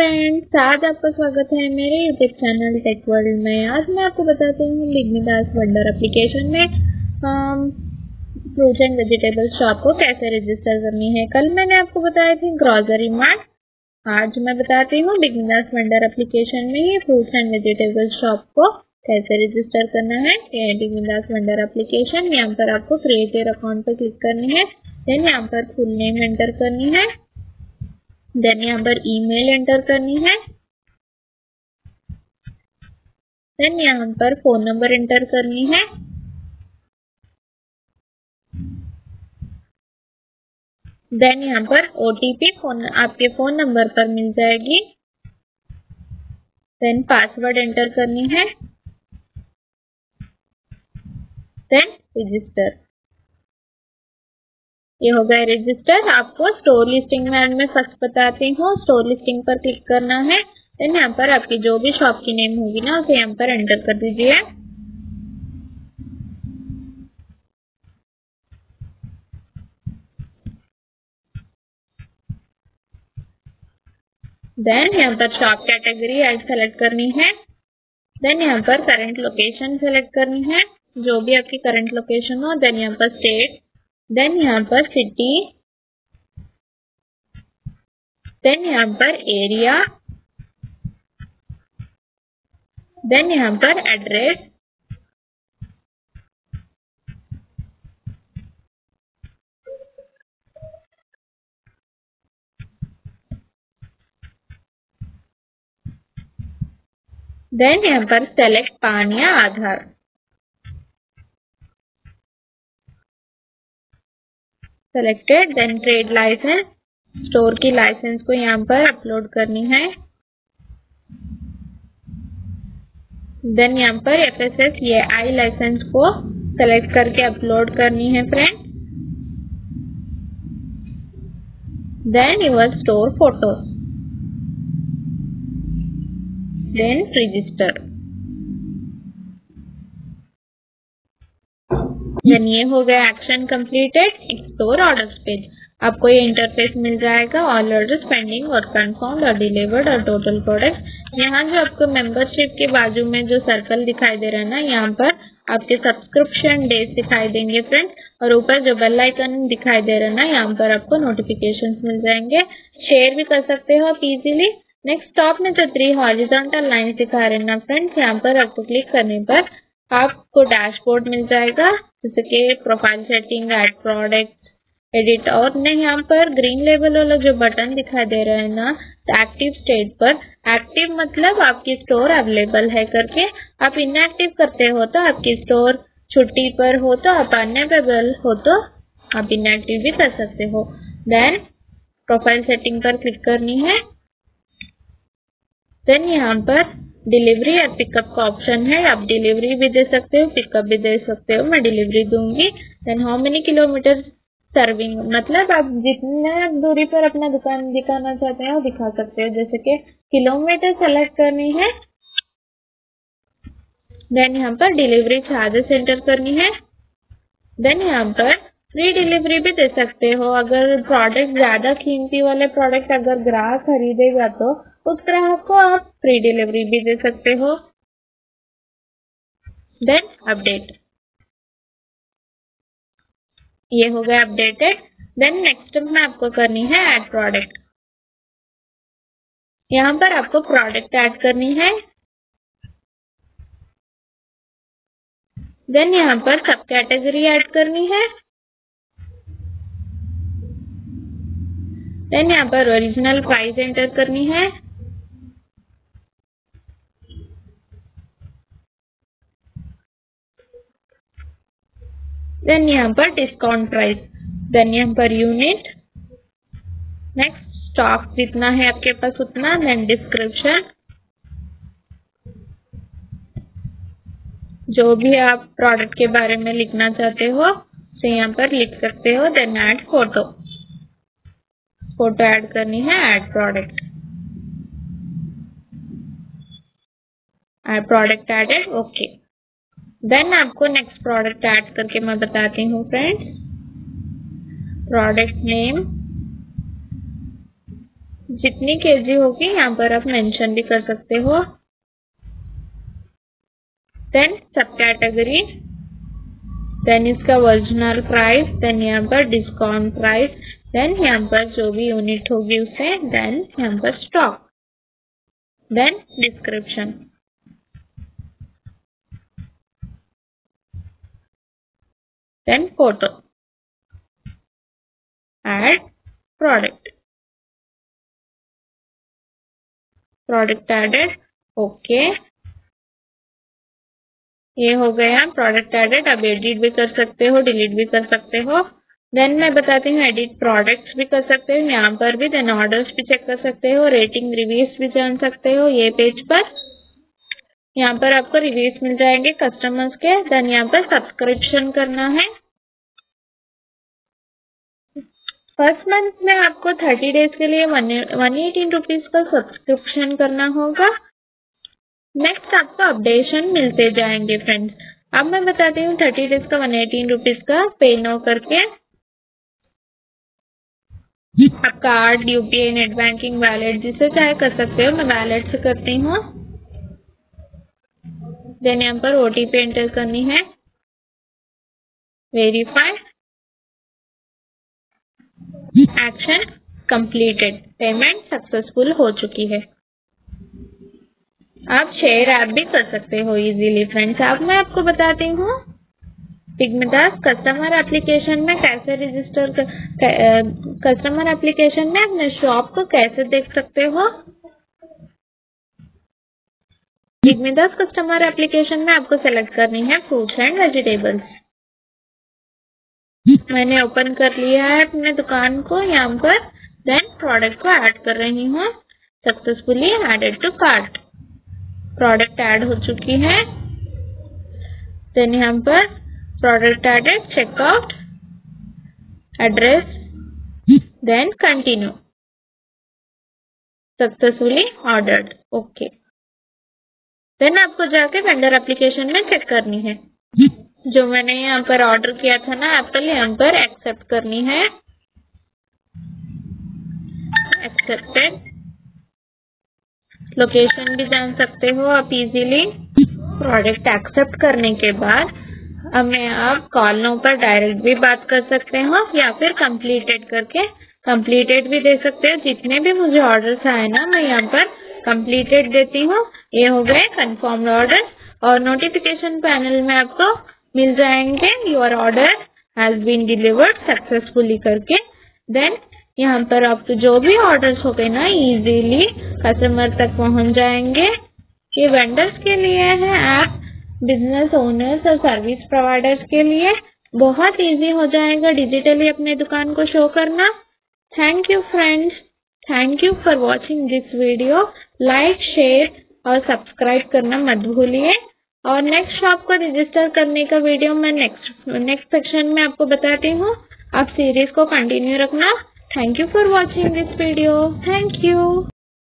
Friends, आज आपका स्वागत है मेरे यूट्यूब चैनल टेक वर्ल्ड में। आज मैं आपको बताती हूँ बिग मिडास वंडर एप्लीकेशन में फ्रूट एंड वेजिटेबल शॉप को कैसे रजिस्टर करनी है। कल मैंने आपको बताया थी ग्रोसरी मार्ट, आज मैं बताती हूँ बिग मिडास वंडर एप्लीकेशन में ही फ्रूट एंड वेजिटेबल शॉप को कैसे रजिस्टर करना है। बिग मिडास वंडर एप्लीकेशन, यहाँ पर आपको क्रिएट योर अकाउंट पर क्लिक करनी है। देन यहाँ पर फुल नेम एंटर करनी है, देन यहाँ पर ईमेल एंटर करनी है, देन यहाँ पर फोन नंबर एंटर करनी है, देन यहाँ पर ओटीपी आपके फोन नंबर पर मिल जाएगी, देन पासवर्ड एंटर करनी है, देन रजिस्टर। ये हो गया रजिस्टर। आपको स्टोर लिस्टिंग में फर्स्ट बताती हूँ, स्टोर लिस्टिंग पर क्लिक करना है। देन यहाँ पर आपकी जो भी शॉप की नेम होगी ना, उसे यहाँ पर एंटर कर दीजिए। देन यहाँ पर शॉप कैटेगरी ऐड सेलेक्ट करनी है, देन यहाँ पर करंट लोकेशन सेलेक्ट करनी है, जो भी आपकी करंट लोकेशन हो। देन यहाँ पर स्टेट, देन यहाँ पर सिटी, देन यहाँ पर एरिया, देन यहाँ पर एड्रेस, देन यहाँ पर सेलेक्ट पान या Aadhaar. Selected, then trade licence, store की लाइसेंस को यहाँ पर अपलोड करनी है। देन यहाँ पर FSSAI लाइसेंस को सेलेक्ट करके अपलोड करनी है friend. Then your store photo, then register. ये हो गया action completed. Explore orders page, आपको ये इंटरफेस मिल जाएगा। ऑल ऑर्डर्स पेंडिंग और कंफर्म्ड और डिलीवर्ड और टोटल प्रोडक्ट। यहाँ जो आपको मेंबरशिप के बाजू में जो सर्कल दिखाई दे रहा है ना, यहाँ पर आपके सब्सक्रिप्शन डेज दिखाई देंगे फ्रेंड्स। और ऊपर जो बेल आइकन दिखाई दे रहा है ना, यहाँ पर आपको नोटिफिकेशन मिल जाएंगे। शेयर भी कर सकते हो आप इजिली। नेक्स्ट टॉप में जो 3 हॉरिजॉन्टल लाइन दिखा रहे हैं ना फ्रेंड्स, यहाँ पर आपको क्लिक करने पर आपको डैशबोर्ड मिल जाएगा, जैसे कि profile setting, add product, edit. और यहाँ पर ग्रीन लेबल वाला जो बटन दिखा दे रहा है ना, एक्टिव स्टेट पर, एक्टिव मतलब आपकी स्टोर अवेलेबल है करके। आप इनएक्टिव करते हो तो आपकी स्टोर छुट्टी पर हो, तो आप अनएबल हो तो आप इनएक्टिव भी कर सकते हो। देन प्रोफाइल सेटिंग पर क्लिक करनी है, देन यहाँ पर डिलीवरी या पिकअप का ऑप्शन है। आप डिलीवरी भी दे सकते हो, पिकअप भी दे सकते हो। मैं डिलीवरी दूंगी। Then how many kilometre serving, मतलब आप जितना दूरी पर अपना दुकान दिखाना चाहते हो दिखा सकते हो, जैसे कि किलोमीटर सेलेक्ट करनी है। देन यहाँ पर डिलीवरी चार्जेस एंटर करनी है। देन यहाँ पर फ्री डिलीवरी भी दे सकते हो। अगर प्रोडक्ट ज्यादा कीमती वाले प्रोडक्ट अगर ग्राहक खरीदेगा तो उस ग्राहक को आप फ्री डिलीवरी भी दे सकते हो। देन अपडेट, ये हो गया अपडेटेड। देन नेक्स्ट में आपको करनी है ऐड प्रोडक्ट। यहाँ पर आपको प्रोडक्ट ऐड करनी है। देन यहाँ पर सब कैटेगरी ऐड करनी है। देन यहाँ पर ओरिजिनल प्राइस एंटर करनी है। देन यहाँ पर डिस्काउंट प्राइस, देन यहाँ पर यूनिट, नेक्स्ट स्टॉक जितना है आपके पास उतना, देन डिस्क्रिप्शन, जो भी आप प्रोडक्ट के बारे में लिखना चाहते हो तो यहाँ पर लिख सकते हो। Then add photo, photo add करनी है। Add product, product added, okay. Then आपको नेक्स्ट प्रोडक्ट ऐड करके मैं बताती हूँ फ्रेंड्स। प्रोडक्ट नेम, जितनी केजी होगी यहाँ पर आप मेंशन भी कर सकते हो। देन सब कैटेगरी, देन इसका ओरिजिनल प्राइस, देन यहाँ पर डिस्काउंट प्राइस, देन यहाँ पर जो भी यूनिट होगी उसे, देन यहाँ पर stock, then description. Then photo, add product, product added, okay। ये हो गया product added। अब edit भी कर सकते हो, delete भी कर सकते हो। Then मैं बताती हूँ edit products भी कर सकते हो यहाँ पर भी, then orders भी चेक कर सकते हो, rating reviews भी जान सकते हो। ये पेज पर यहाँ पर आपको रिव्यूज मिल जाएंगे कस्टमर्स के। देन यहाँ पर सब्सक्रिप्शन करना है। फर्स्ट मंथ में आपको 30 डेज के लिए 118 रुपीज का सब्सक्रिप्शन करना होगा। नेक्स्ट आपको अपडेशन मिलते जाएंगे फ्रेंड्स। अब मैं बताती हूँ 30 डेज का 118 रुपीज का पे नो करके आप card, UPI, net banking, wallet जिसे चाहे कर सकते हो। मैं वैलेट से करती हूँ। देन यहाँ पर ओटीपी एंटर करनी है, verify, action completed, payment successful हो चुकी है। आप शेयर ऐप भी कर सकते हो इजीली फ्रेंड्स। अब मैं आपको बताती हूँ बिग मिडास कस्टमर एप्लीकेशन में कैसे रजिस्टर, कस्टमर एप्लीकेशन में अपने शॉप को कैसे देख सकते हो। बिग मिडास कस्टमर एप्लीकेशन में आपको सेलेक्ट करनी है फ्रूट्स एंड वेजिटेबल्स। मैंने ओपन कर लिया है अपने दुकान को यहाँ पर। देन प्रोडक्ट को ऐड कर रही हूँ, successfully added to cart, product add हो चुकी है। देन यहाँ पर product added, checkout, address, then continue, successfully ordered, okay. Then आपको जाके वेंडर एप्लीकेशन में चेक करनी है, जो मैंने यहाँ पर ऑर्डर किया था ना एप्पल, यहाँ पर एक्सेप्ट करनी है, एक्सेप्टेड। लोकेशन भी जान सकते हो आप इजीली प्रोडक्ट एक्सेप्ट करने के बाद। हमें आप कॉल नो पर डायरेक्ट भी बात कर सकते हो या फिर कंप्लीटेड करके कंप्लीटेड भी दे सकते हो। जितने भी मुझे ऑर्डर्स आए ना मैं यहाँ पर कंप्लीटेड देती हूँ। ये हो गए कंफर्म्ड ऑर्डर। और नोटिफिकेशन पैनल में आपको मिल जाएंगे your order has been delivered successfully करके। देन यहाँ पर आपको जो भी ऑर्डर्स हो गए ना इजीली कस्टमर तक पहुँच जाएंगे। ये वेंडर्स के लिए है, ऐप बिजनेस ओनर्स और सर्विस प्रोवाइडर्स के लिए बहुत इजी हो जाएगा डिजिटली अपने दुकान को शो करना। Thank you friends, thank you for watching this video. Like, share और सब्सक्राइब करना मत भूलिए। और नेक्स्ट शॉप को रजिस्टर करने का वीडियो मैं नेक्स्ट सेक्शन में आपको बताती हूँ। आप सीरीज को कंटिन्यू रखना। Thank you for watching this video, thank you.